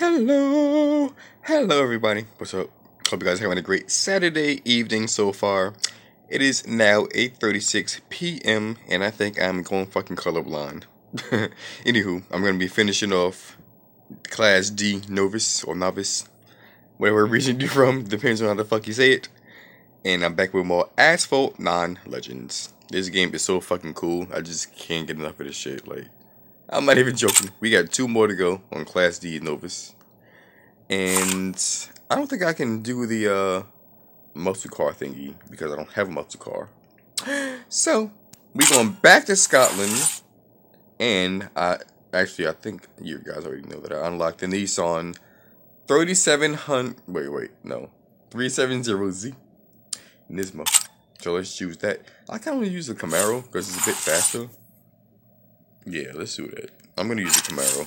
Hello everybody, what's up? Hope you guys are having a great Saturday evening so far. It is now 8:36 p.m. and I think I'm going fucking colorblind. Anywho, I'm gonna be finishing off Class D Novice or Novice, whatever region you're from, depends on how the fuck you say it. And I'm back with more Asphalt 9 Legends. This game is so fucking cool, I just can't get enough of this shit, like. I'm not even joking. We got two more to go on Class D Novice. And I don't think I can do the multi-car thingy because I don't have a multi-car. So, we're going back to Scotland. And I think you guys already know that I unlocked the Nissan 370Z Nismo. So, let's choose that. I kind of use the Camaro because it's a bit faster. Yeah, let's do that. I'm going to use the Camaro.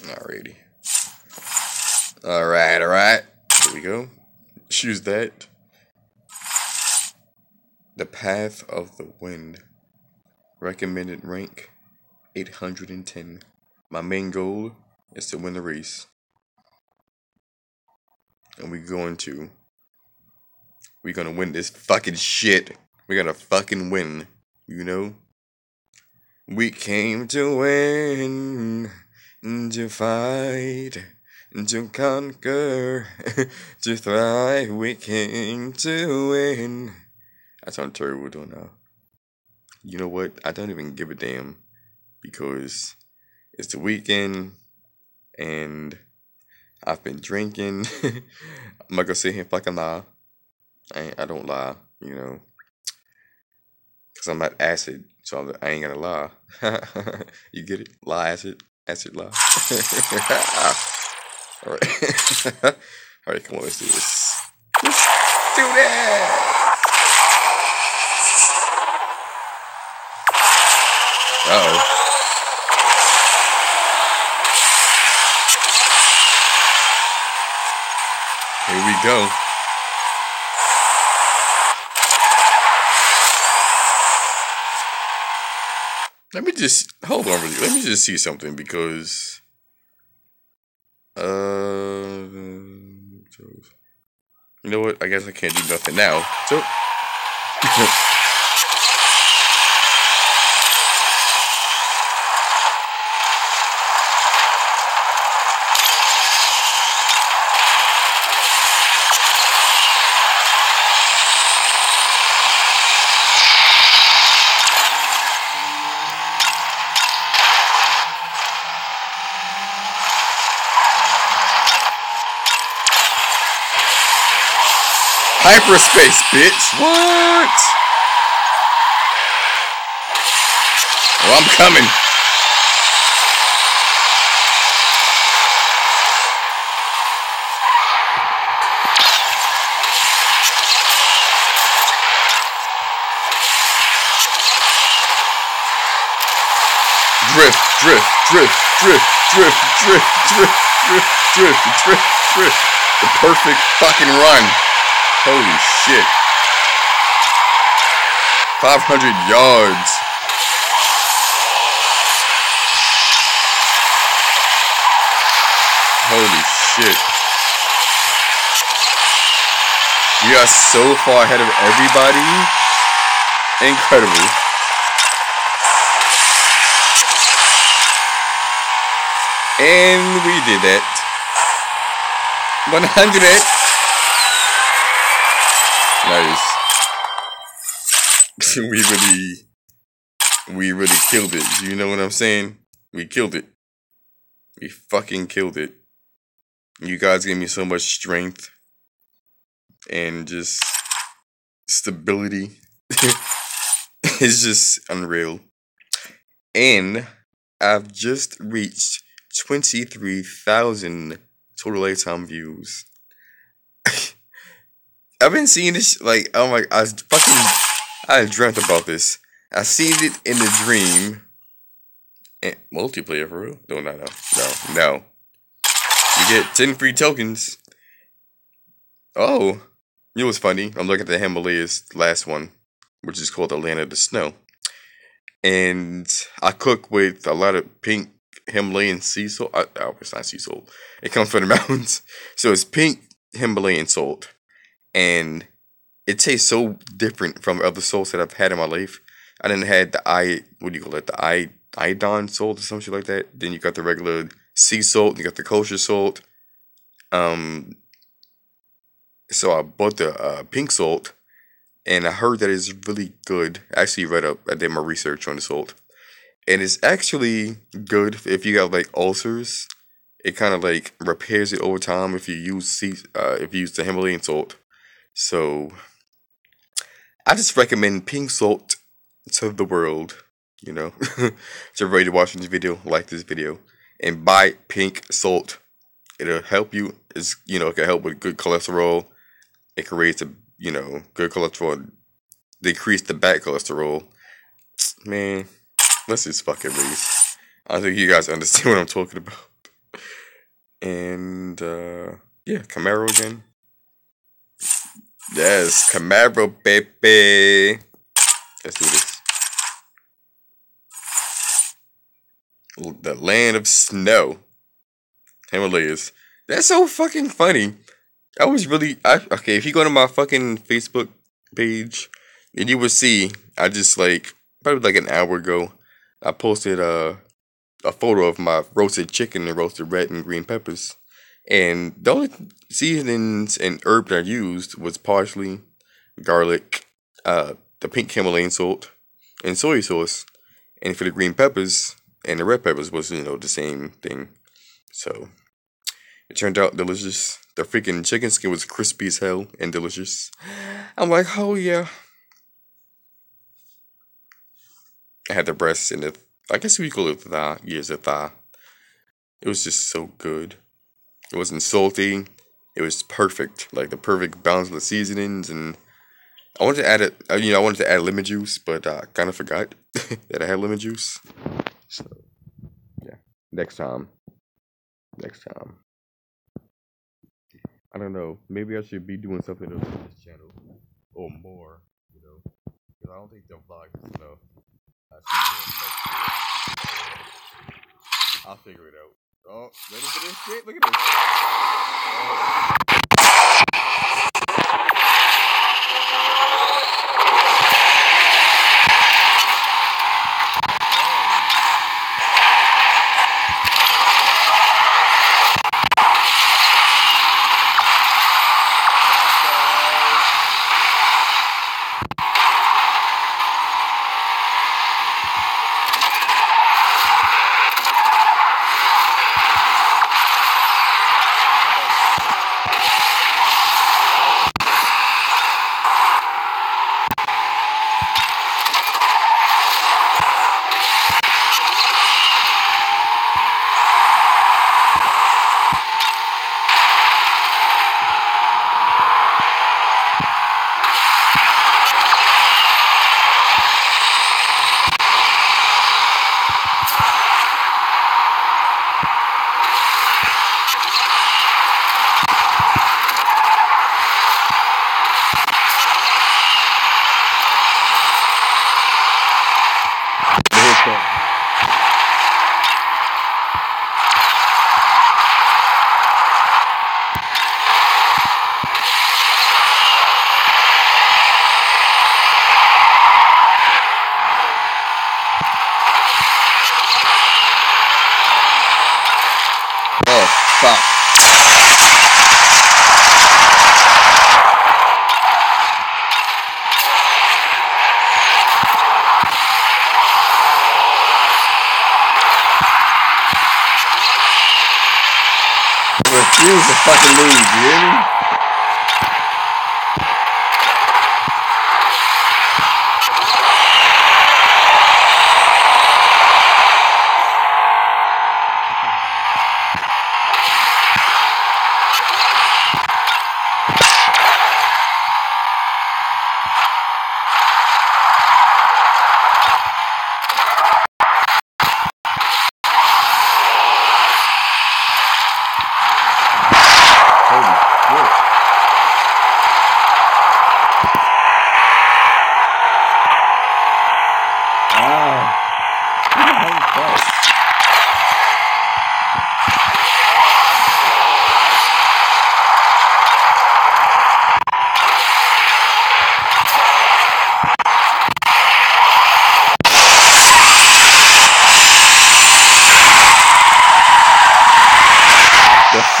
Alrighty. Alright. Here we go. Choose that. The Path of the Wind. Recommended rank, 810. My main goal is to win the race. And we're going to win this fucking shit. We're going to fucking win. You know? We came to win, to fight, to conquer, to thrive. We came to win. I sound terrible doing now. You know what? I don't even give a damn because it's the weekend and I've been drinking. I'm not gonna sit here and fucking lie. I don't lie, you know, because I'm not acid. So I ain't gonna lie. You get it? Lie, acid, lie. Alright. Alright, come on, let's do this. Let's do that! Here we go. Let me just, hold on really, let me just see something because, you know what, I guess I can't do nothing now, so, hyperspace, bitch. What? Oh, I'm coming. Drift, drift, drift, drift, drift, drift, drift, drift, drift, drift, drift. The perfect fucking run. Holy shit. 500 yards. Holy shit. We are so far ahead of everybody. Incredible. And we did it. 100. Nice. we really killed it. You know what I'm saying? We killed it. We fucking killed it. You guys gave me so much strength and just stability. It's just unreal. And I've just reached 23,000 total lifetime views. I've been seeing this, like, oh my, I dreamt about this. I seen it in the dream. And multiplayer for real? No. You get 10 free tokens. Oh, you know what's funny? I'm looking at the Himalayas last one, which is called the Land of the Snow. And I cook with a lot of pink Himalayan sea salt. Oh, it's not sea salt. It comes from the mountains. So it's pink Himalayan salt. And it tastes so different from other salts that I've had in my life. I didn't had the iodine salt or some shit like that. Then you got the regular sea salt. You got the kosher salt. So I bought the pink salt. And I heard that it's really good. I actually read up. I did my research on the salt. And it's actually good if you got like ulcers. It kind of like repairs it over time if you use the Himalayan salt. So I just recommend pink salt to the world. You know, to everybody watching this video, like this video, and buy pink salt. It'll help you. It's, you know, it can help with good cholesterol. It can raise the, you know, good cholesterol, decrease the bad cholesterol. Man, let's just fucking race. I think you guys understand what I'm talking about. And, yeah, Camaro again. Yes, Camaro, baby. Let's do this. The land of snow. Himalayas. That's so fucking funny. I was really... okay, if you go to my fucking Facebook page, and you will see, I just, like, probably like an hour ago, I posted a photo of my roasted chicken and roasted red and green peppers. And the only seasonings and herb that I used was parsley, garlic, the pink Himalayan salt, and soy sauce. And for the green peppers and the red peppers was, you know, the same thing. So... it turned out delicious. The freaking chicken skin was crispy as hell and delicious. I'm like, oh yeah. I had the breasts and the, I guess we call it the thigh. Yeah, the thigh. It was just so good. It wasn't salty. It was perfect. Like the perfect balance of the seasonings. And I wanted to add it. You know, I wanted to add lemon juice, but I kind of forgot that I had lemon juice. So yeah, next time. I don't know. Maybe I should be doing something else on this channel. Or more, you know. Because I don't think the vlog is enough. I'll figure it out. Oh, ready for this shit? Look at this. Oh. Refuse to fucking lose, you hear me? Whoa.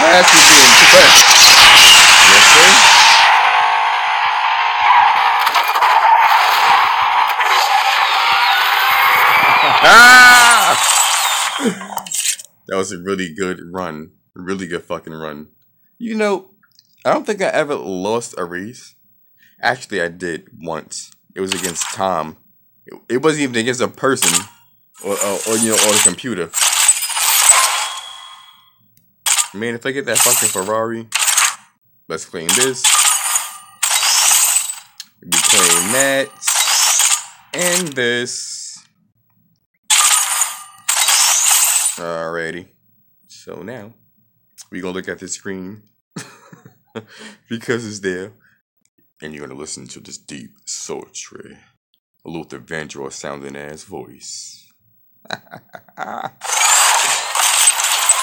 fast you can compress. Yes, sir. Ah! That was a really good run. Really good fucking run. You know, I don't think I ever lost a race. Actually, I did once. It was against Tom. It wasn't even against a person or you know, or the computer. Man, if I get that fucking Ferrari, let's claim this. We claim that and this. Alrighty. So now we gonna look at this screen because it's there. And you're going to listen to this deep, sultry, Luther Vandross sounding ass voice.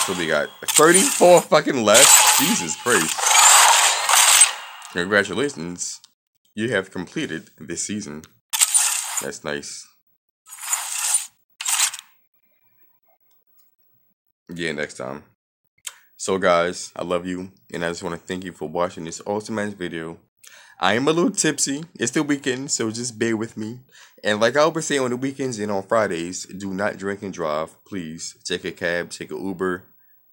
So we got 34 fucking left. Jesus Christ. Congratulations. You have completed this season. That's nice. Yeah, next time. So guys, I love you. And I just want to thank you for watching this awesome ass video. I am a little tipsy. It's the weekend, so just bear with me. And like I always say on the weekends and on Fridays, do not drink and drive. Please take a cab, take an Uber,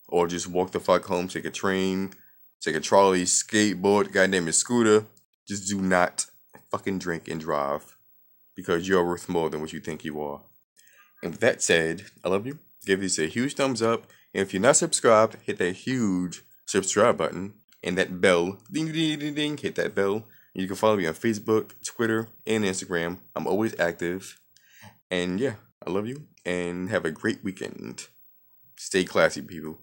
or just walk the fuck home. Take a train, take a trolley, skateboard, goddamn it, scooter. Just do not fucking drink and drive because you're worth more than what you think you are. And with that said, I love you. Give this a huge thumbs up. And if you're not subscribed, hit that huge subscribe button. And that bell, ding, ding, ding, ding, hit that bell. You can follow me on Facebook, Twitter, and Instagram. I'm always active. And yeah, I love you and have a great weekend. Stay classy, people.